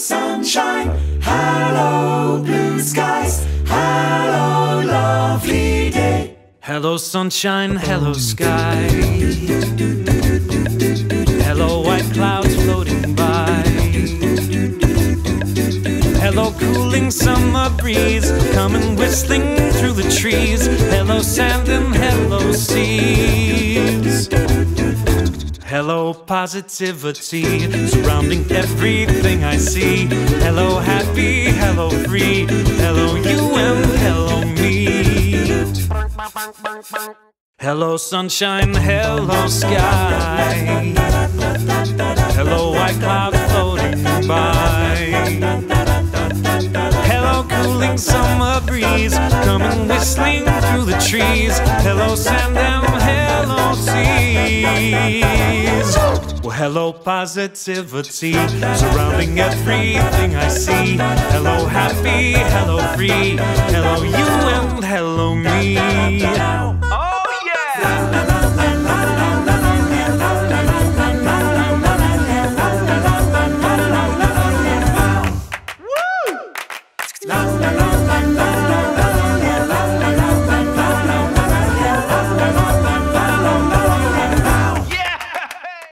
sunshine. Hello, blue skies. Hello, lovely day. Hello, sunshine. Hello, sky. Hello, white clouds floating by. Hello, cooling summer breeze coming whistling through the trees. Hello, sand and hello, seas. Hello, positivity surrounding everything I see. Hello, happy, hello, free. Hello, you and hello, me. Hello, sunshine, hello, sky. Hello, white clouds floating by. Summer breeze coming whistling through the trees. Hello, sand and hello, seas. Well, hello, positivity surrounding everything I see. Hello, happy, hello, free. Hello, you and